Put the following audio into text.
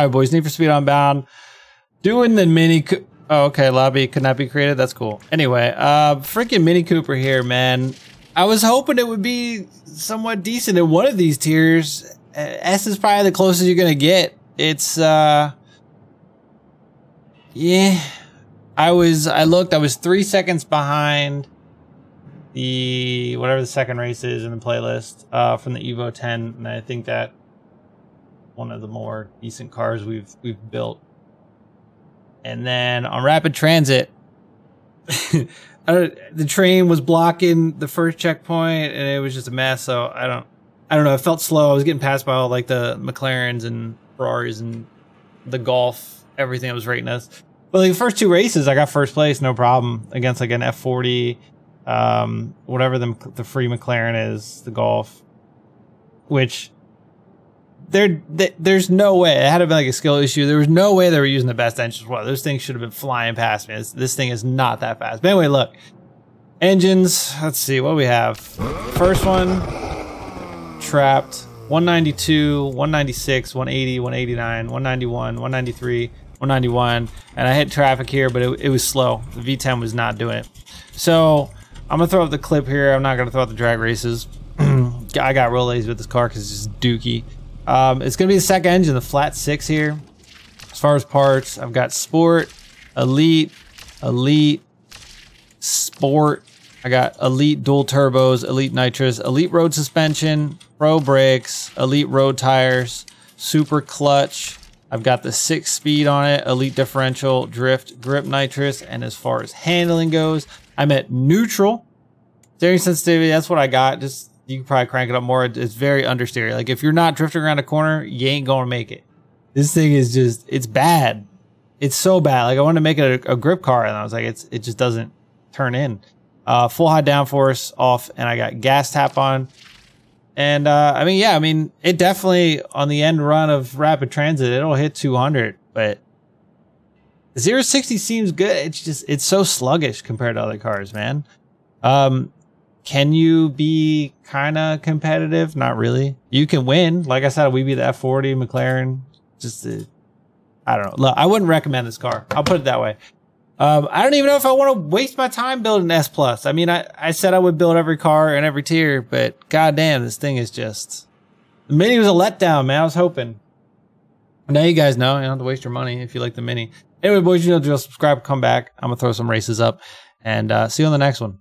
All right, boys, Need for Speed Unbound. Doing the Mini Cooper. Oh, okay, lobby could not be created. That's cool. Anyway, freaking Mini Cooper here, man. I was hoping it would be somewhat decent in one of these tiers. S is probably the closest you're gonna get. It's yeah. I looked, I was 3 seconds behind the whatever the second race is in the playlist from the Evo 10, and I think that one of the more decent cars we've built. And then on rapid transit, the train was blocking the first checkpoint, and it was just a mess. So I don't know. I felt slow. I was getting passed by all like the McLarens and Ferraris and the Golf, everything that was rating us. But like the first two races, I got first place, no problem, against like an F40, whatever the free McLaren is, the Golf, which. There's no way. It had to be like a skill issue. There was no way they were using the best engines. Well, those things should have been flying past me. This thing is not that fast. But anyway, look. Engines. Let's see what we have. First one. Trapped. 192, 196, 180, 189, 191, 193, 191. And I hit traffic here, but it was slow. The V10 was not doing it. So I'm going to throw up the clip here. I'm not going to throw up the drag races. I got real lazy with this car because it's just dookie. It's going to be the second engine, the flat six here. As far as parts, I've got Sport, Elite, Elite, Sport. I got Elite dual turbos, Elite nitrous, Elite road suspension, Pro brakes, Elite road tires, Super clutch. I've got the 6-speed on it, Elite differential, drift, grip nitrous. And as far as handling goes, I'm at neutral. Steering sensitivity, that's what I got. Just you can probably crank it up more. It's very understeery. Like if you're not drifting around a corner, you ain't going to make it. This thing is just, it's bad. It's so bad. Like I wanted to make it a grip car and I was like, it just doesn't turn in. Full high downforce off and I got gas tap on. And I mean, yeah, I mean, it definitely on the end run of rapid transit, it'll hit 200, but 0-60 seems good. It's just, it's so sluggish compared to other cars, man. Can you be kind of competitive? Not really. You can win. Like I said, we beat the F40, McLaren. Just, I don't know. Look, I wouldn't recommend this car. I'll put it that way. I don't even know if I want to waste my time building an S+. I mean, I said I would build every car and every tier, but goddamn, this thing is just... The Mini was a letdown, man. I was hoping. Now you guys know. You don't have to waste your money if you like the Mini. Anyway, boys, you know, just subscribe, come back. I'm going to throw some races up, and see you on the next one.